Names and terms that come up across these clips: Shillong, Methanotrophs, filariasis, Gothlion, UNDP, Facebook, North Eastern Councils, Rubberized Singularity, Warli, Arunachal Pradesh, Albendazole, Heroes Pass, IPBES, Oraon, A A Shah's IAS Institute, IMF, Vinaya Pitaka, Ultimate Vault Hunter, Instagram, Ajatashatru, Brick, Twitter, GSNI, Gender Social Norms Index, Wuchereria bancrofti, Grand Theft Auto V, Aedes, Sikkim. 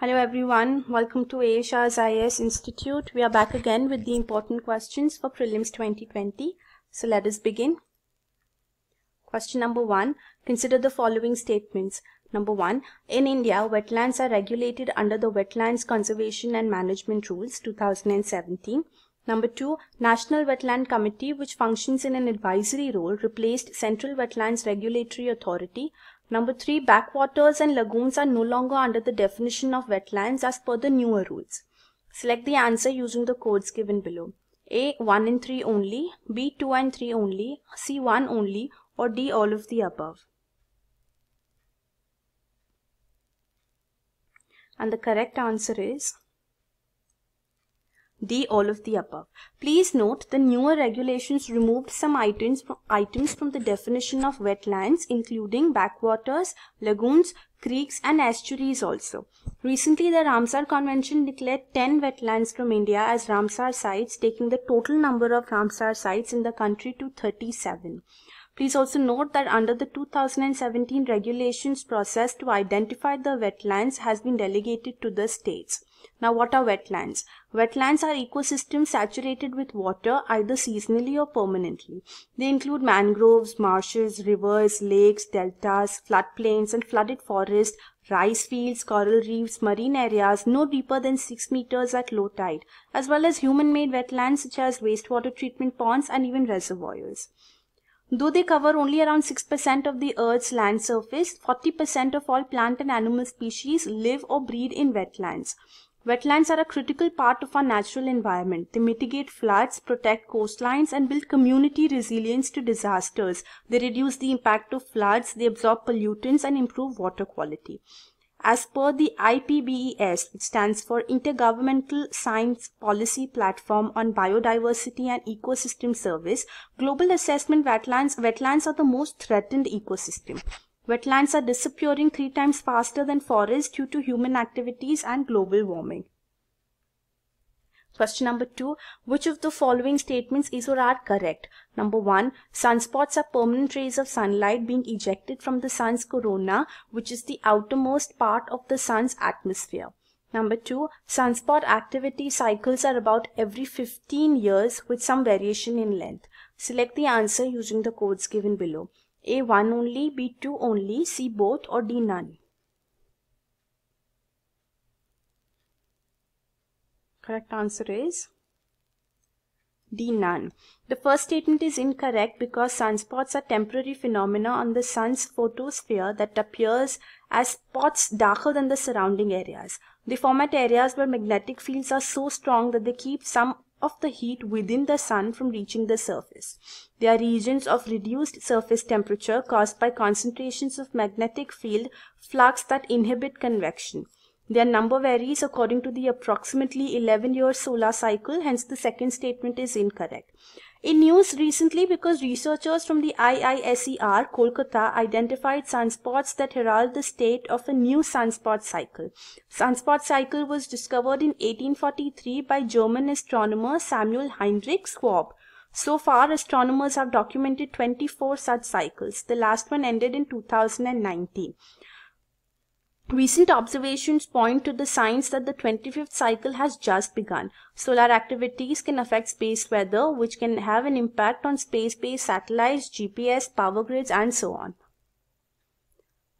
Hello everyone, welcome to A A Shah's IAS Institute. We are back again with the important questions for prelims 2020. So let us begin. Question number 1. Consider the following statements. Number 1. In India, wetlands are regulated under the Wetlands Conservation and Management Rules 2017. Number 2. National Wetland Committee, which functions in an advisory role, replaced Central Wetlands Regulatory Authority. Number 3, backwaters and lagoons are no longer under the definition of wetlands as per the newer rules. Select the answer using the codes given below. A, 1 and 3 only, B, 2 and 3 only, C, 1 only, or D, all of the above. And the correct answer is D, all of the above. Please note the newer regulations removed some items from the definition of wetlands, including backwaters, lagoons, creeks and estuaries also. Recently, the Ramsar Convention declared 10 wetlands from India as Ramsar sites, taking the total number of Ramsar sites in the country to 37. Please also note that under the 2017 regulations, process to identify the wetlands has been delegated to the states. Now, what are wetlands? Wetlands are ecosystems saturated with water, either seasonally or permanently. They include mangroves, marshes, rivers, lakes, deltas, floodplains and flooded forests, rice fields, coral reefs, marine areas no deeper than 6 meters at low tide, as well as human-made wetlands such as wastewater treatment ponds and even reservoirs. Though they cover only around 6% of the Earth's land surface, 40% of all plant and animal species live or breed in wetlands. Wetlands are a critical part of our natural environment. They mitigate floods, protect coastlines, and build community resilience to disasters. They reduce the impact of floods, they absorb pollutants, and improve water quality. As per the IPBES, it stands for Intergovernmental Science Policy Platform on Biodiversity and Ecosystem Service, global assessment wetlands are the most threatened ecosystem. Wetlands are disappearing 3 times faster than forests due to human activities and global warming. Question number 2. Which of the following statements is or are correct? Number 1. Sunspots are permanent rays of sunlight being ejected from the sun's corona, which is the outermost part of the sun's atmosphere. Number 2. Sunspot activity cycles are about every 15 years with some variation in length. Select the answer using the codes given below. A, 1 only, B, 2 only, C, both, or D, none. Correct answer is D, none. The first statement is incorrect because sunspots are temporary phenomena on the sun's photosphere that appears as spots darker than the surrounding areas. They form at areas where magnetic fields are so strong that they keep some of the heat within the sun from reaching the surface. There are regions of reduced surface temperature caused by concentrations of magnetic field flux that inhibit convection. Their number varies according to the approximately 11-year solar cycle, hence the second statement is incorrect. In news recently, because researchers from the IISER Kolkata identified sunspots that herald the state of a new sunspot cycle. Sunspot cycle was discovered in 1843 by German astronomer Samuel Heinrich Schwabe. So far, astronomers have documented 24 such cycles. The last one ended in 2019. Recent observations point to the signs that the 25th cycle has just begun. Solar activities can affect space weather, which can have an impact on space-based satellites, GPS, power grids, and so on.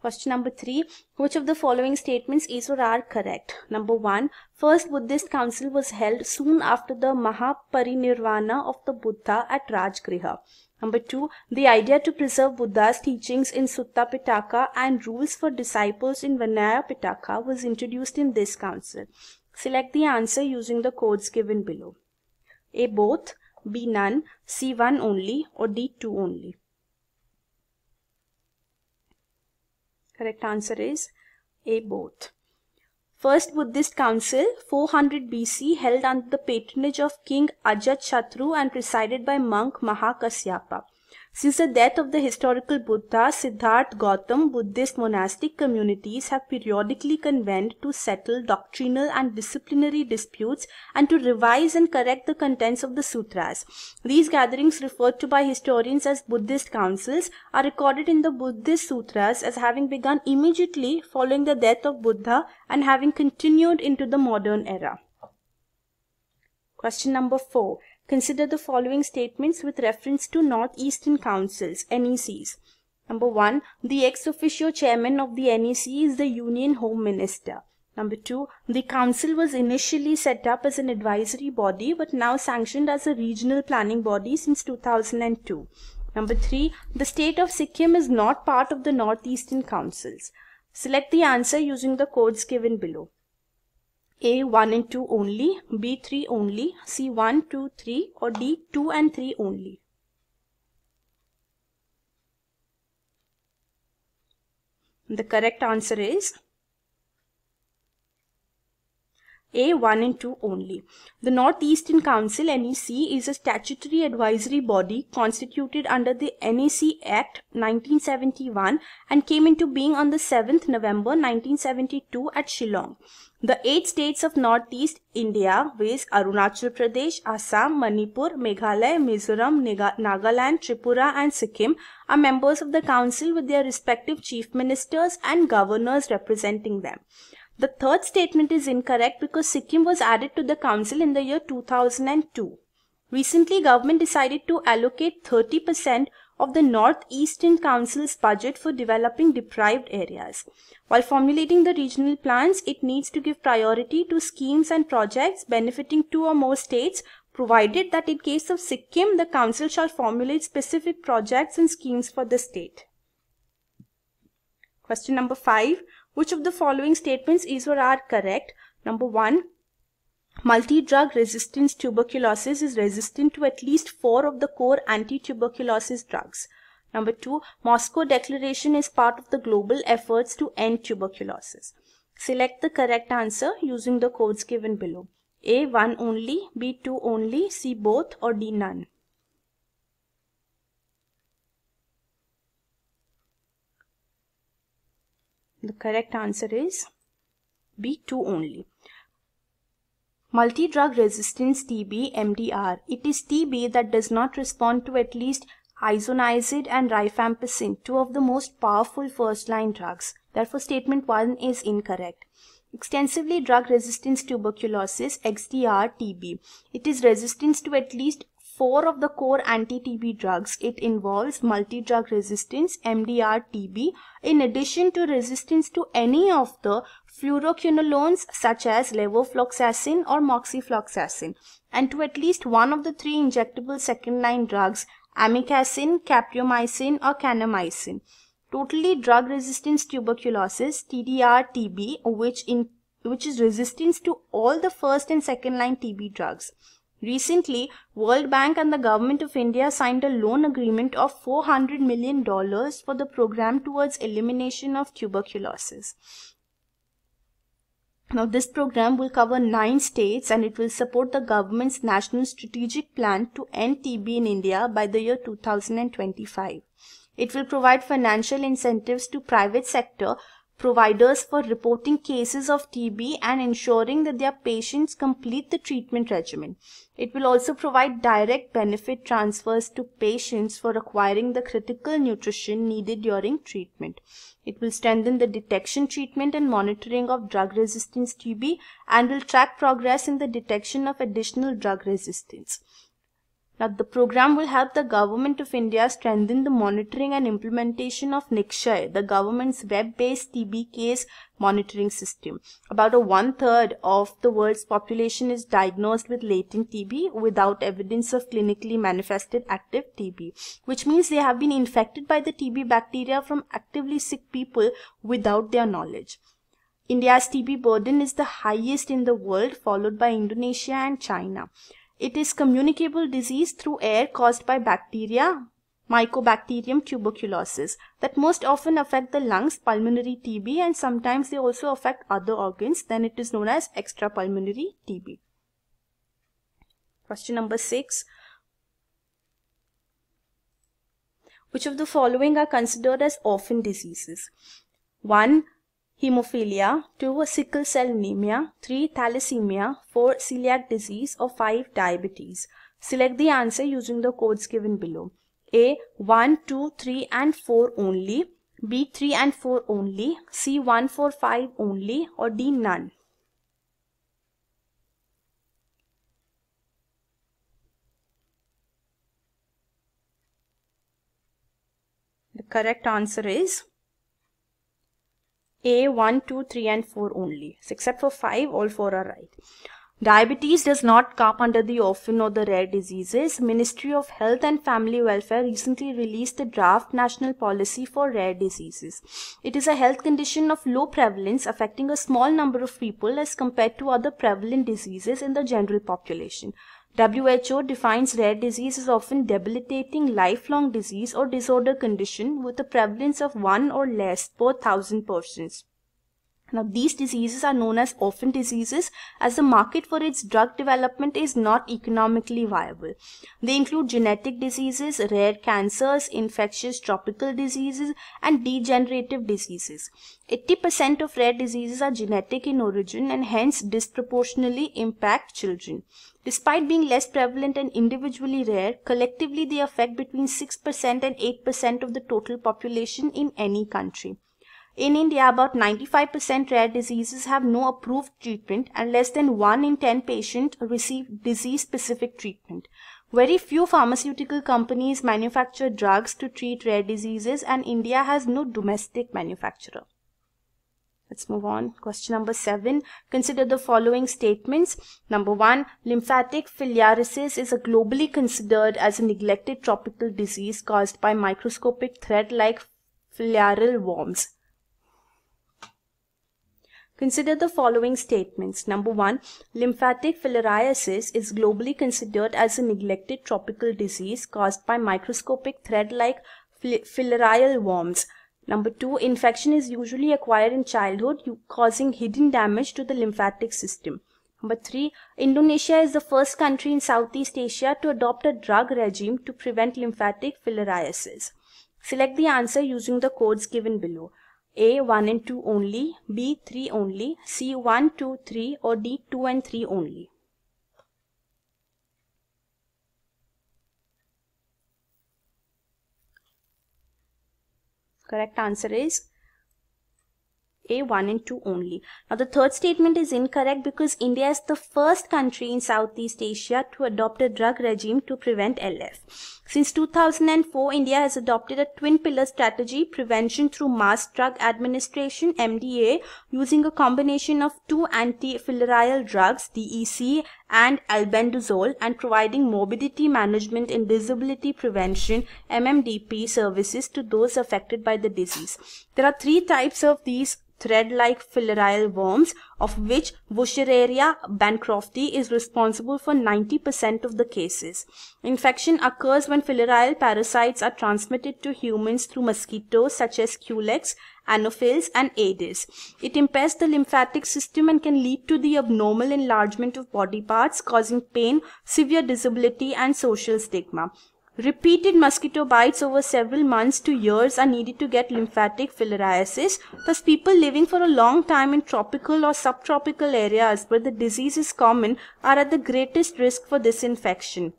Question number 3. Which of the following statements is or are correct? Number 1. First Buddhist Council was held soon after the Mahaparinirvana of the Buddha at Rajgriha. Number 2. The idea to preserve Buddha's teachings in Sutta Pitaka and rules for disciples in Vinaya Pitaka was introduced in this council. Select the answer using the codes given below. A, both, B, none, C, 1 only, or D, 2 only. Correct answer is A, both. First Buddhist Council, 400 BC, held under the patronage of King Ajatashatru and presided by monk Mahakasyapa. Since the death of the historical Buddha, Siddhartha Gautama, Buddhist monastic communities have periodically convened to settle doctrinal and disciplinary disputes and to revise and correct the contents of the sutras. These gatherings, referred to by historians as Buddhist councils, are recorded in the Buddhist sutras as having begun immediately following the death of Buddha and having continued into the modern era. Question number 4. Consider the following statements with reference to North Eastern Councils, NECs. Number 1. The ex-officio chairman of the NEC is the Union Home Minister. Number 2. The council was initially set up as an advisory body but now sanctioned as a regional planning body since 2002. Number 3. The state of Sikkim is not part of the North Eastern Councils. Select the answer using the codes given below. A 1 and 2 only, B 3 only, C 1, 2, 3 or D 2 and 3 only. The correct answer is A 1 and 2 only. The North Eastern Council NEC is a statutory advisory body constituted under the NEC Act 1971 and came into being on the 7th November 1972 at Shillong. The 8 states of Northeast India, viz. Arunachal Pradesh, Assam, Manipur, Meghalaya, Mizoram, Nagaland, Tripura and Sikkim are members of the council with their respective chief ministers and governors representing them. The third statement is incorrect because Sikkim was added to the council in the year 2002. Recently, government decided to allocate 30% of the North Eastern Council's budget for developing deprived areas. While formulating the regional plans, it needs to give priority to schemes and projects benefiting 2 or more states, provided that in case of Sikkim, the council shall formulate specific projects and schemes for the state. Question number 5. Which of the following statements is or are correct? Number 1. Multi-drug resistance tuberculosis is resistant to at least 4 of the core anti-tuberculosis drugs. Number 2. Moscow Declaration is part of the global efforts to end tuberculosis. Select the correct answer using the codes given below. A 1 only, B 2 only, C both or D none. The correct answer is B2 only. Multi-drug resistance TB, MDR. It is TB that does not respond to at least isoniazid and rifampicin, 2 of the most powerful first-line drugs. Therefore, statement 1 is incorrect. Extensively drug-resistance tuberculosis, XDR, TB. It is resistance to at least 4 of the core anti-TB drugs. It involves multi-drug resistance, MDR, TB, in addition to resistance to any of the fluoroquinolones such as levofloxacin or moxifloxacin, and to at least 1 of the 3 injectable second-line drugs, amikacin, capromycin or kanamycin. Totally drug-resistance tuberculosis, TDR, TB, which is resistance to all the first and second-line TB drugs. Recently, World Bank and the Government of India signed a loan agreement of $400 million for the program towards elimination of tuberculosis. Now, this program will cover 9 states and it will support the government's national strategic plan to end TB in India by the year 2025. It will provide financial incentives to private sector providers for reporting cases of TB and ensuring that their patients complete the treatment regimen. It will also provide direct benefit transfers to patients for acquiring the critical nutrition needed during treatment. It will strengthen the detection, treatment and monitoring of drug-resistance TB and will track progress in the detection of additional drug resistance. Now, the program will help the Government of India strengthen the monitoring and implementation of Nikshay, the government's web-based TB case monitoring system. About 1/3 of the world's population is diagnosed with latent TB without evidence of clinically manifested active TB, which means they have been infected by the TB bacteria from actively sick people without their knowledge. India's TB burden is the highest in the world, followed by Indonesia and China. It is communicable disease through air caused by bacteria, Mycobacterium tuberculosis, that most often affect the lungs, pulmonary TB, and sometimes they also affect other organs. Then it is known as extrapulmonary TB. Question number 6. Which of the following are considered as orphan diseases? 1. Hemophilia, 2. Sickle cell anemia, 3. Thalassemia, 4. Celiac disease, or 5. Diabetes. Select the answer using the codes given below. A. 1, 2, 3 and 4 only, B. 3 and 4 only, C. 1, 4, 5 only, or D. None. The correct answer is A, 1, 2, 3 and 4 only. So except for 5, all 4 are right. Diabetes does not come under the orphan or the rare diseases. Ministry of Health and Family Welfare recently released a draft national policy for rare diseases. It is a health condition of low prevalence affecting a small number of people as compared to other prevalent diseases in the general population. WHO defines rare disease as often debilitating lifelong disease or disorder condition with a prevalence of 1 or less per 1,000 persons. Now, these diseases are known as orphan diseases as the market for its drug development is not economically viable. They include genetic diseases, rare cancers, infectious tropical diseases, and degenerative diseases. 80% of rare diseases are genetic in origin and hence disproportionately impact children. Despite being less prevalent and individually rare, collectively they affect between 6% and 8% of the total population in any country. In India, about 95% rare diseases have no approved treatment and less than 1 in 10 patients receive disease-specific treatment. Very few pharmaceutical companies manufacture drugs to treat rare diseases and India has no domestic manufacturer. Let's move on. Question number 7. Consider the following statements. Number 1. Lymphatic filariasis is globally considered as a neglected tropical disease caused by microscopic thread-like filarial worms. Consider the following statements. Number 1. Lymphatic filariasis is globally considered as a neglected tropical disease caused by microscopic thread-like filarial worms. Number 2. Infection is usually acquired in childhood, causing hidden damage to the lymphatic system. Number 3. Indonesia is the first country in Southeast Asia to adopt a drug regime to prevent lymphatic filariasis. Select the answer using the codes given below. A. 1 and 2 only, B. 3 only, C. 1, 2, 3, or D. 2 and 3 only. Correct answer is A. 1 and 2 only. Now, the third statement is incorrect because India is the first country in Southeast Asia to adopt a drug regime to prevent LF. Since 2004, India has adopted a twin-pillar strategy, prevention through mass drug administration, MDA, using a combination of 2 anti-filarial drugs, DEC and Albendazole, and providing morbidity management and disability prevention, MMDP, services to those affected by the disease. There are 3 types of these thread-like filarial worms, of which Wuchereria bancrofti is responsible for 90% of the cases. Infection occurs when filarial parasites are transmitted to humans through mosquitoes such as Culex, Anopheles and Aedes. It impairs the lymphatic system and can lead to the abnormal enlargement of body parts, causing pain, severe disability and social stigma. Repeated mosquito bites over several months to years are needed to get lymphatic filariasis. Thus, people living for a long time in tropical or subtropical areas where the disease is common are at the greatest risk for this infection.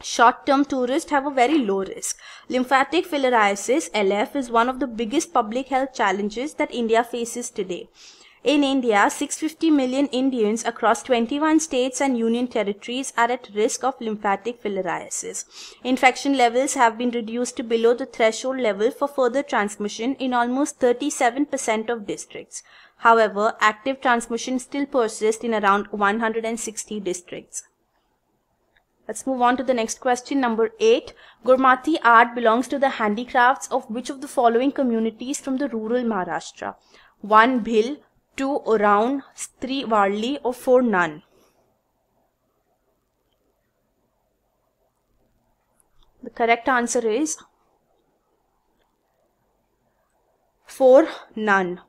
Short-term tourists have a very low risk. Lymphatic filariasis, LF, is one of the biggest public health challenges that India faces today. In India, 650 million Indians across 21 states and union territories are at risk of lymphatic filariasis. Infection levels have been reduced to below the threshold level for further transmission in almost 37% of districts. However, active transmission still persists in around 160 districts. Let's move on to the next question, number 8. Gormati art belongs to the handicrafts of which of the following communities from the rural Maharashtra? 1. Bhil, 2. Oraon, 3. Warli, or 4. None. The correct answer is 4. None.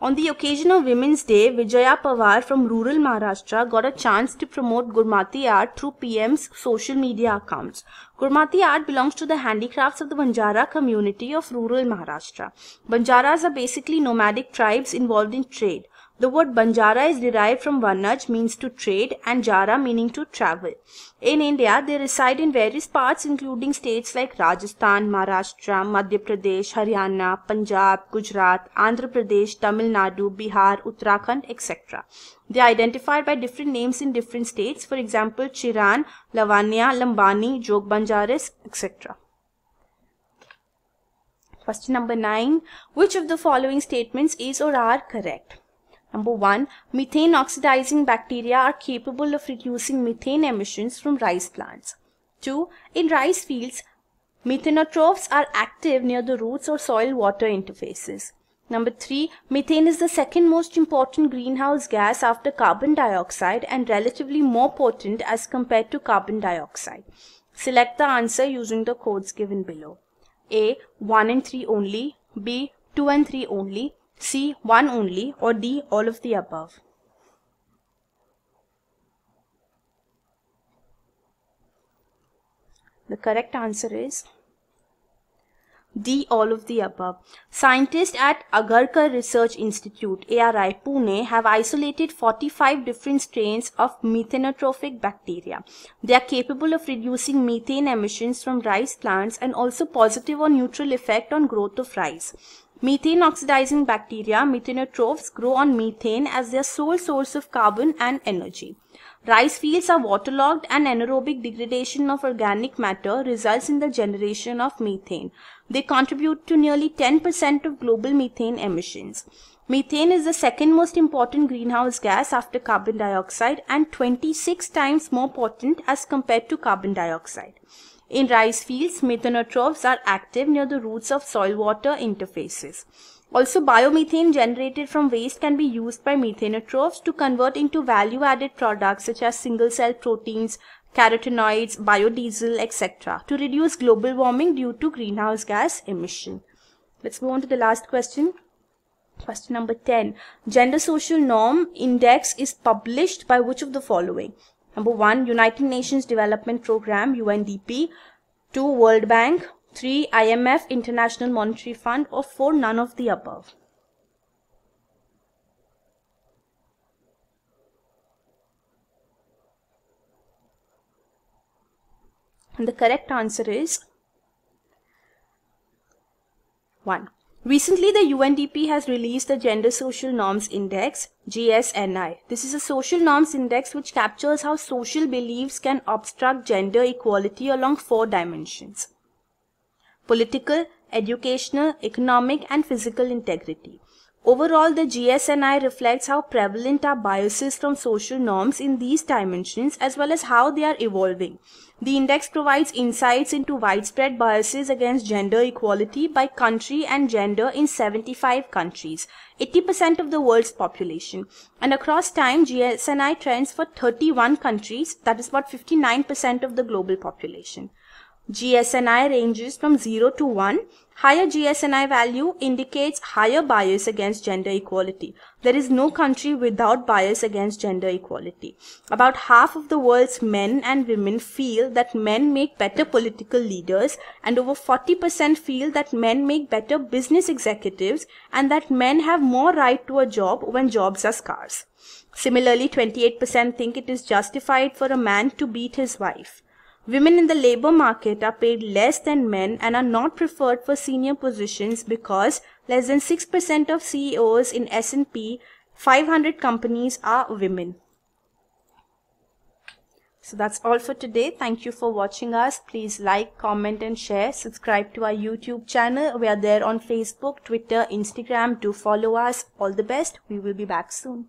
On the occasion of Women's Day, Vijaya Pawar from rural Maharashtra got a chance to promote Gormati art through PM's social media accounts. Gormati art belongs to the handicrafts of the Banjara community of rural Maharashtra. Banjaras are basically nomadic tribes involved in trade. The word Banjara is derived from Vanaj, means to trade, and Jara, meaning to travel. In India, they reside in various parts including states like Rajasthan, Maharashtra, Madhya Pradesh, Haryana, Punjab, Gujarat, Andhra Pradesh, Tamil Nadu, Bihar, Uttarakhand, etc. They are identified by different names in different states, for example, Chiran, Lavanya, Lambani, Jog Banjaris, etc. Question number 9. Which of the following statements is or are correct? Number 1. Methane oxidizing bacteria are capable of reducing methane emissions from rice plants. 2. In rice fields, methanotrophs are active near the roots or soil-water interfaces. Number 3. Methane is the second most important greenhouse gas after carbon dioxide and relatively more potent as compared to carbon dioxide. Select the answer using the codes given below. A. 1 and 3 only. B. 2 and 3 only. C. 1 only, or D. all of the above. The correct answer is D. all of the above. Scientists at Agarkar Research Institute, ARI, Pune, have isolated 45 different strains of methanotrophic bacteria. They are capable of reducing methane emissions from rice plants and also positive or neutral effect on growth of rice. Methane oxidizing bacteria, methanotrophs, grow on methane as their sole source of carbon and energy. Rice fields are waterlogged and anaerobic degradation of organic matter results in the generation of methane. They contribute to nearly 10% of global methane emissions. Methane is the second most important greenhouse gas after carbon dioxide and 26 times more potent as compared to carbon dioxide. In rice fields, methanotrophs are active near the roots of soil-water interfaces. Also, biomethane generated from waste can be used by methanotrophs to convert into value-added products such as single-cell proteins, carotenoids, biodiesel, etc. to reduce global warming due to greenhouse gas emission. Let's move on to the last question. Question number 10. Gender Social Norm Index is published by which of the following? Number 1, United Nations Development Programme, UNDP, 2, World Bank, 3, IMF, International Monetary Fund, or 4, none of the above. And the correct answer is 1. Recently, the UNDP has released the Gender Social Norms Index, GSNI. This is a social norms index which captures how social beliefs can obstruct gender equality along 4 dimensions: political, educational, economic, and physical integrity. Overall, the GSNI reflects how prevalent are biases from social norms in these dimensions as well as how they are evolving. The index provides insights into widespread biases against gender equality by country and gender in 75 countries, 80% of the world's population. And across time, GSNI trends for 31 countries, that is about 59% of the global population. GSNI ranges from 0 to 1. Higher GSNI value indicates higher bias against gender equality. There is no country without bias against gender equality. About half of the world's men and women feel that men make better political leaders, and over 40% feel that men make better business executives and that men have more right to a job when jobs are scarce. Similarly, 28% think it is justified for a man to beat his wife. Women in the labor market are paid less than men and are not preferred for senior positions because less than 6% of CEOs in S&P 500 companies are women. So that's all for today. Thank you for watching us. Please like, comment and share. Subscribe to our YouTube channel. We are there on Facebook, Twitter, Instagram. Do follow us. All the best. We will be back soon.